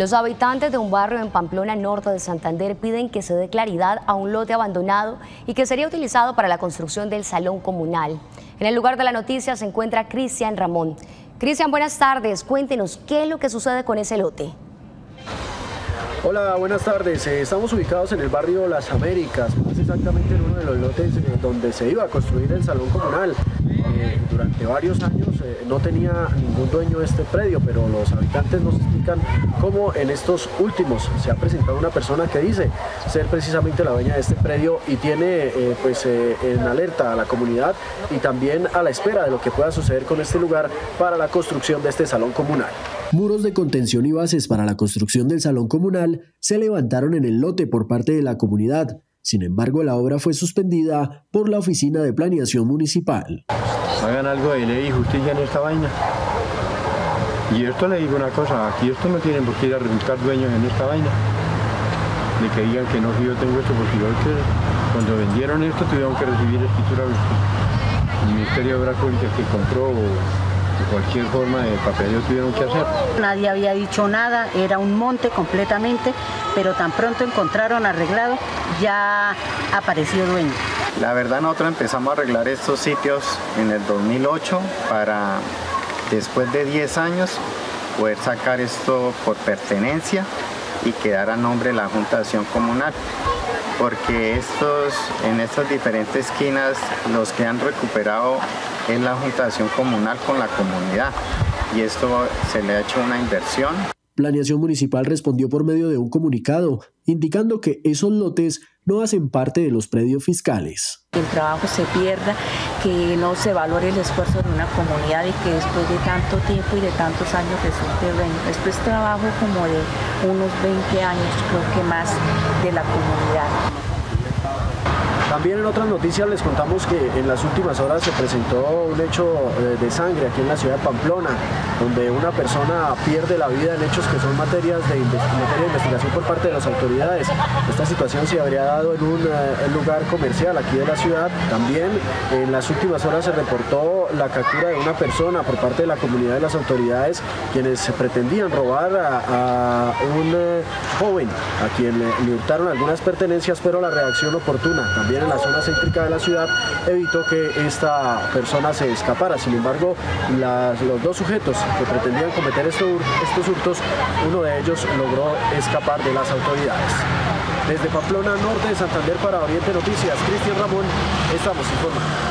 Los habitantes de un barrio en Pamplona, Norte de Santander, piden que se dé claridad a un lote abandonado y que sería utilizado para la construcción del salón comunal. En el lugar de la noticia se encuentra Cristian Ramón. Cristian, buenas tardes. Cuéntenos qué es lo que sucede con ese lote. Hola, buenas tardes. Estamos ubicados en el barrio Las Américas, más exactamente en uno de los lotes donde se iba a construir el salón comunal. Durante varios años no tenía ningún dueño este predio, pero los habitantes nos explican cómo en estos últimos se ha presentado una persona que dice ser precisamente la dueña de este predio y tiene en alerta a la comunidad y también a la espera de lo que pueda suceder con este lugar para la construcción de este salón comunal. Muros de contención y bases para la construcción del salón comunal se levantaron en el lote por parte de la comunidad. Sin embargo, la obra fue suspendida por la Oficina de Planeación Municipal. Hagan algo de ley y justicia en esta vaina. Y esto le digo una cosa, aquí esto no tienen por qué ir a resultar dueños en esta vaina. De que digan que no, si yo tengo esto, porque yo cuando vendieron esto tuvieron que recibir escritura del Ministerio de obra Pública que compró, o cualquier forma de papel lo tuvieron que hacer. Nadie había dicho nada, era un monte completamente, pero tan pronto encontraron arreglado, ya apareció dueño. La verdad, nosotros empezamos a arreglar estos sitios en el 2008 para después de 10 años poder sacar esto por pertenencia y quedar a nombre de la Junta de Acción Comunal, porque en estas diferentes esquinas los que han recuperado es la Junta de Acción Comunal con la comunidad y esto se le ha hecho una inversión. Planeación Municipal respondió por medio de un comunicado, indicando que esos lotes no hacen parte de los predios fiscales. El trabajo se pierda, que no se valore el esfuerzo de una comunidad y que después de tanto tiempo y de tantos años resulte dueño. Esto es trabajo como de unos 20 años, creo que más, de la comunidad. También en otras noticias les contamos que en las últimas horas se presentó un hecho de sangre aquí en la ciudad de Pamplona, donde una persona pierde la vida en hechos que son materias de investigación por parte de las autoridades. Esta situación se habría dado en un lugar comercial aquí de la ciudad. También en las últimas horas se reportó la captura de una persona por parte de la comunidad de las autoridades, quienes se pretendían robar a un joven a quien le hurtaron algunas pertenencias, pero la reacción oportuna también en la zona céntrica de la ciudad evitó que esta persona se escapara. Sin embargo, los dos sujetos que pretendían cometer estos hurtos, uno de ellos logró escapar de las autoridades. Desde Pamplona, Norte de Santander, para Oriente Noticias, Cristian Ramón, estamos informando.